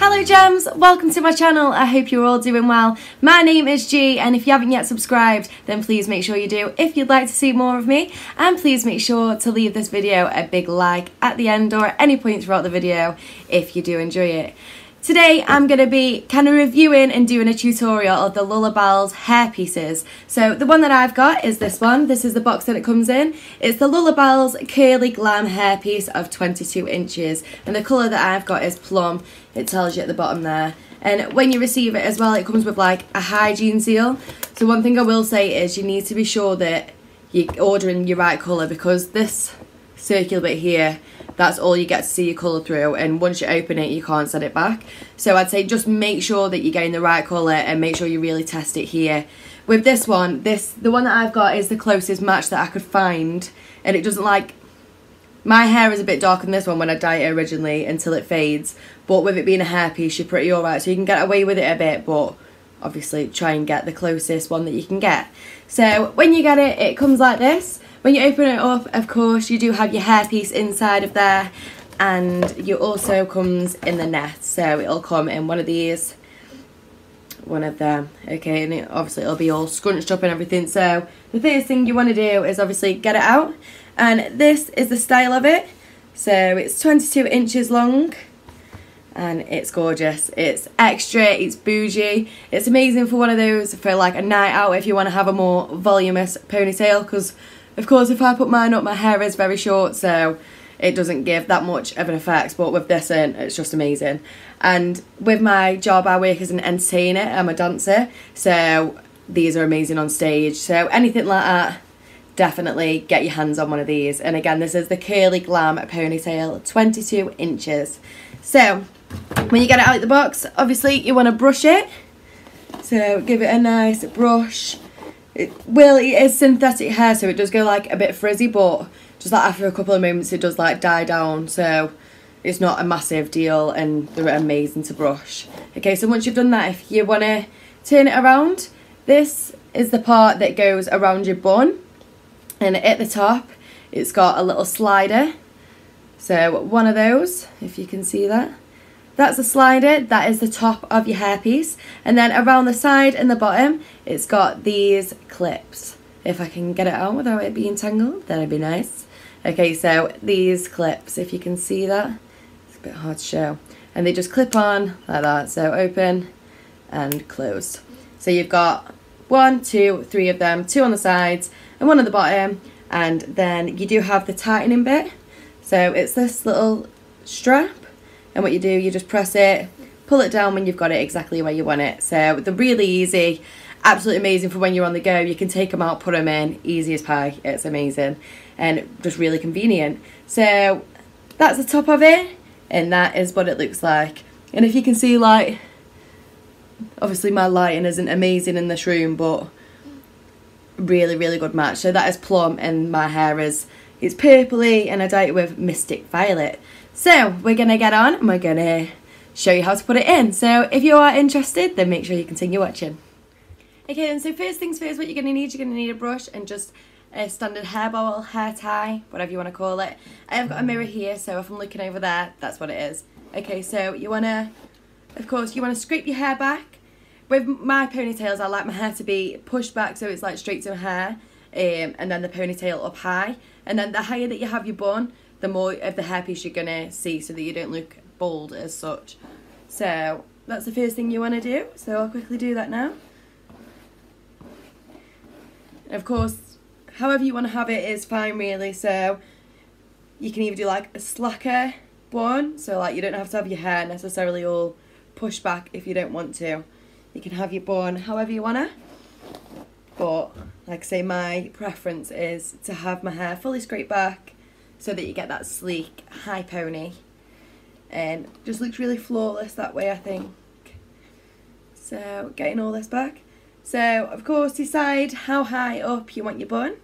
Hello gems, welcome to my channel. I hope you're all doing well. My name is G, and if you haven't yet subscribed, then please make sure you do if you'd like to see more of me, and please make sure to leave this video a big like at the end or at any point throughout the video if you do enjoy it. Today I'm going to be kind of reviewing and doing a tutorial of the LullaBellz hair pieces. So the one that I've got is this one. This is the box that it comes in. It's the LullaBellz Curly Glam hair piece of 22 inches. And the colour that I've got is plum. It tells you at the bottom there. And when you receive it as well, it comes with like a hygiene seal. So one thing I will say is you need to be sure that you're ordering your right colour, because this circular bit here, that's all you get to see your colour through, and once you open it you can't set it back. So I'd say just make sure that you're getting the right colour and make sure you really test it here. With this one, the one that I've got is the closest match that I could find, and it doesn't like... My hair is a bit darker than this one when I dyed it originally until it fades, but with it being a hair piece you're pretty alright, so you can get away with it a bit, but obviously try and get the closest one that you can get. So when you get it, it comes like this. When you open it up, of course, you do have your hairpiece inside of there, and you also comes in the net, so it'll come in one of these, one of them, okay, and it, obviously it'll be all scrunched up and everything. So the first thing you want to do is obviously get it out, and this is the style of it. So it's 22 inches long, and it's gorgeous. It's extra, it's bougie, it's amazing for one of those for like a night out if you want to have a more voluminous ponytail, because of course, if I put mine up, my hair is very short, so it doesn't give that much of an effect, but with this in, it's just amazing. And with my job, I work as an entertainer, I'm a dancer, so these are amazing on stage. So anything like that, definitely get your hands on one of these. And again, this is the Curly Glam ponytail, 22 inches. So when you get it out of the box, obviously you want to brush it. So give it a nice brush. It is synthetic hair, so it does go like a bit frizzy, but just like after a couple of moments it does like die down, so it's not a massive deal, and they're amazing to brush. Okay, so once you've done that, if you want to turn it around, this is the part that goes around your bun, and at the top it's got a little slider, so one of those, if you can see that. That's a slider, that is the top of your hairpiece, and then around the side and the bottom it's got these clips. If I can get it out without it being tangled, that'd be nice. Okay, so these clips, if you can see that, it's a bit hard to show, and they just clip on like that, so open and closed. So you've got 1, 2, 3 of them, 2 on the sides and 1 at the bottom, and then you do have the tightening bit, so it's this little strap. And what you do, you just press it, pull it down when you've got it exactly where you want it. So they're really easy, absolutely amazing for when you're on the go. You can take them out, put them in, easy as pie. It's amazing and just really convenient. So that's the top of it, and that is what it looks like. And if you can see, like, obviously my lighting isn't amazing in this room, but really, really good match. So that is plum, and my hair is, it's purpley, and I dyed it with Mystic Violet. So we're going to get on and we're going to show you how to put it in. So if you are interested, then make sure you continue watching. Okay, and so first things first, what you're going to need a brush and just a standard hair bowl, hair tie, whatever you want to call it. I have got a mirror here, so if I'm looking over there, that's what it is. Okay, so you want to, of course, you want to scrape your hair back. With my ponytails, I like my hair to be pushed back, so it's like straight to my hair, and then the ponytail up high. And then the higher that you have your bun, the more of the hairpiece you're going to see, so that you don't look bald as such. So that's the first thing you want to do, so I'll quickly do that now. And of course, however you want to have it is fine really, so you can either do like a slacker bun, so like you don't have to have your hair necessarily all pushed back if you don't want to. You can have your bun however you want to, but like I say, my preference is to have my hair fully scraped back, so that you get that sleek high pony, and just looks really flawless that way, I think. So getting all this back, so of course decide how high up you want your bun.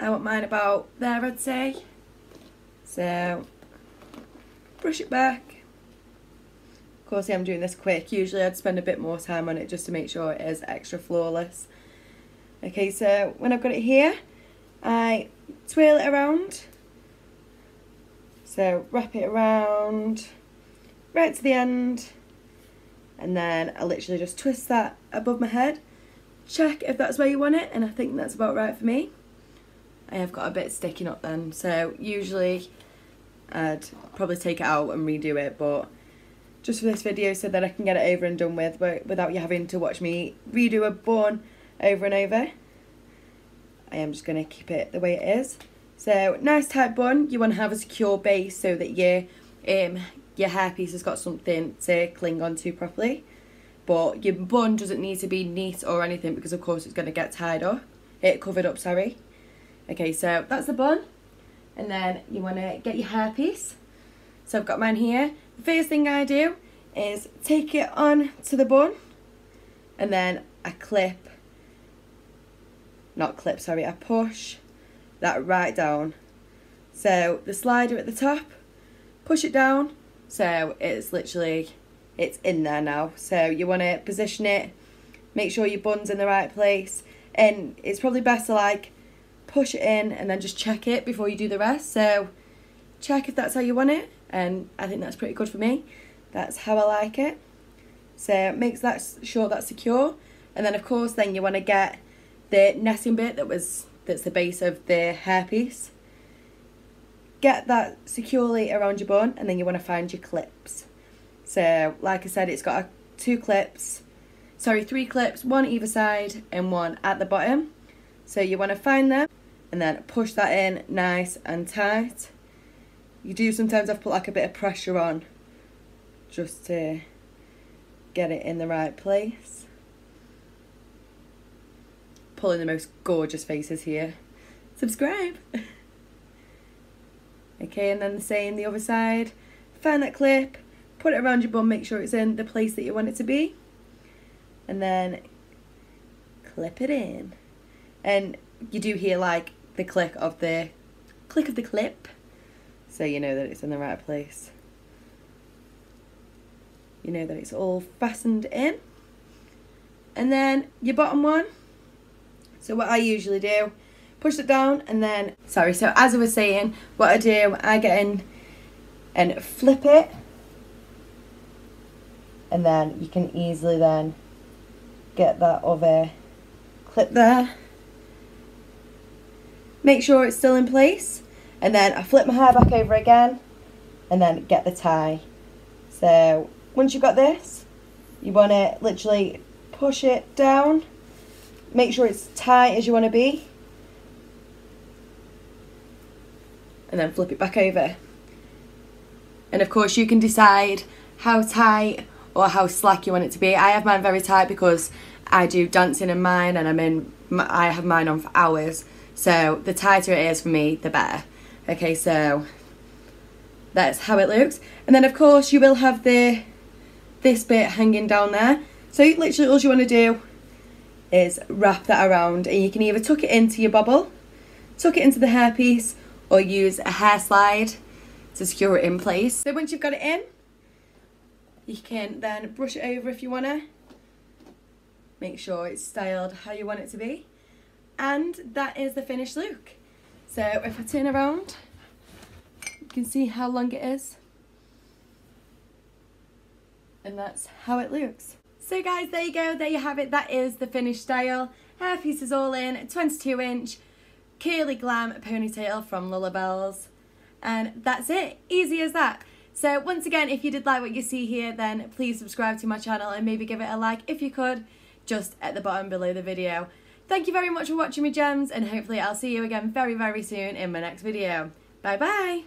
I want mine about there, I'd say, so brush it back. Of course I'm doing this quick, usually I'd spend a bit more time on it just to make sure it is extra flawless. Okay, so when I've got it here, I twirl it around, so wrap it around, right to the end, and then I literally just twist that above my head. Check if that's where you want it, and I think that's about right for me. I have got a bit sticking up then, so usually I'd probably take it out and redo it, but just for this video so that I can get it over and done with without you having to watch me redo a bun over and over. I am just going to keep it the way it is. So, nice tight bun. You want to have a secure base so that your hairpiece has got something to cling onto properly. But your bun doesn't need to be neat or anything because of course it's going to get covered up, sorry. Okay, so that's the bun. And then you want to get your hairpiece. So I've got mine here. The first thing I do is take it on to the bun and then I push that right down. So the slider at the top, push it down, so it's in there now. So you want to position it, make sure your bun's in the right place, and it's probably best to like push it in and then just check it before you do the rest. So check if that's how you want it, and I think that's pretty good for me. That's how I like it. So it makes that sure that's secure, and then of course then you want to get the netting bit that's the base of the hairpiece. Get that securely around your bun, and then you want to find your clips. So like I said, it's got three clips, one either side and one at the bottom. So you want to find them and then push that in nice and tight. You do sometimes have to put like a bit of pressure on just to get it in the right place. Pulling the most gorgeous faces here. Subscribe! Okay, and then the same the other side. Find that clip, put it around your bun, make sure it's in the place that you want it to be, and then clip it in. And you do hear like the click of the clip. So you know that it's in the right place. You know that it's all fastened in. And then your bottom one. So what I usually do, push it down and then, so as I was saying, what I do, I get in and flip it. And then you can easily then get that other clip there. Make sure it's still in place. And then I flip my hair back over again and then get the tie. So once you've got this, you want to literally push it down, make sure it's tight as you want to be, and then flip it back over. And of course you can decide how tight or how slack you want it to be. I have mine very tight because I do dancing in mine, and I have mine on for hours, so the tighter it is for me the better. Okay, so that's how it looks. And then of course you will have this bit hanging down there. So literally all you want to do is wrap that around, and you can either tuck it into your bobble, tuck it into the hairpiece, or use a hair slide to secure it in place. So once you've got it in, you can then brush it over if you want to. Make sure it's styled how you want it to be. And that is the finished look. So if I turn around, you can see how long it is. And that's how it looks. So guys, there you go, there you have it. That is the finished style. Hairpiece is all in, 22-inch, curly glam ponytail from LullaBellz. And that's it, easy as that. So once again, if you did like what you see here, then please subscribe to my channel and maybe give it a like if you could, just at the bottom below the video. Thank you very much for watching me, gems, and hopefully I'll see you again very, very soon in my next video. Bye bye!